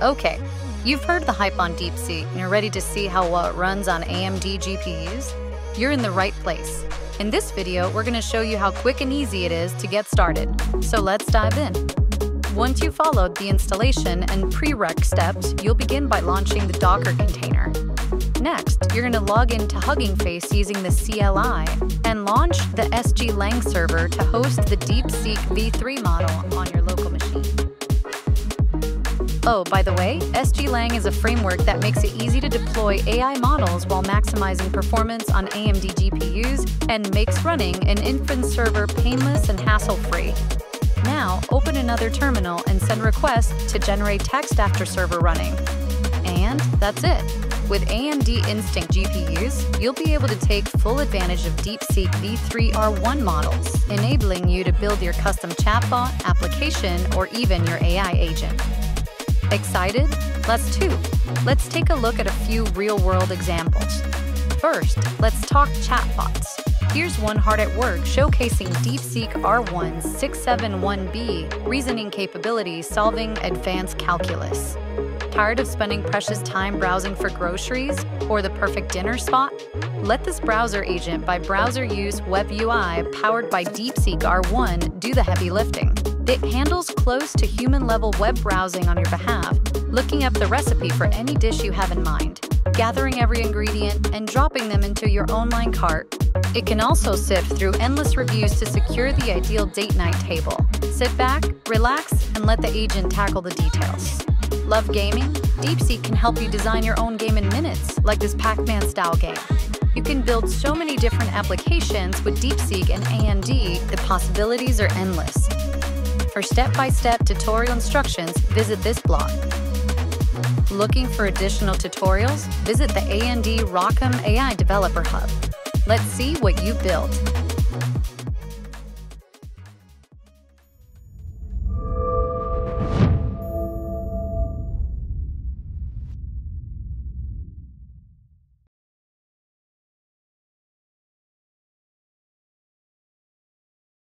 Okay, you've heard the hype on DeepSeek and you're ready to see how well it runs on AMD GPUs? You're in the right place. In this video, we're gonna show you how quick and easy it is to get started. So let's dive in. Once you've followed the installation and prereq steps, you'll begin by launching the Docker container. Next, you're going to log into Hugging Face using the CLI and launch the SGLang server to host the DeepSeek V3 model on your local machine. Oh, by the way, SGLang is a framework that makes it easy to deploy AI models while maximizing performance on AMD GPUs and makes running an inference server painless and hassle-free. Now, open another terminal and send requests to generate text after server running. And that's it. With AMD Instinct GPUs, you'll be able to take full advantage of DeepSeek V3R1 models, enabling you to build your custom chatbot, application, or even your AI agent. Excited? Let's take a look at a few real-world examples. First, let's talk chatbots. Here's one hard at work showcasing DeepSeek R1's 671B reasoning capability solving advanced calculus. Tired of spending precious time browsing for groceries or the perfect dinner spot? Let this browser agent by Browser Use Web UI powered by DeepSeek R1 do the heavy lifting. It handles close to human-level web browsing on your behalf, looking up the recipe for any dish you have in mind, gathering every ingredient, and dropping them into your online cart. It can also sift through endless reviews to secure the ideal date night table. Sit back, relax, and let the agent tackle the details. Love gaming? DeepSeek can help you design your own game in minutes, like this Pac-Man-style game. You can build so many different applications with DeepSeek and AMD, the possibilities are endless. For step-by-step tutorial instructions, visit this blog. Looking for additional tutorials? Visit the AMD ROCm AI Developer Hub. Let's see what you built.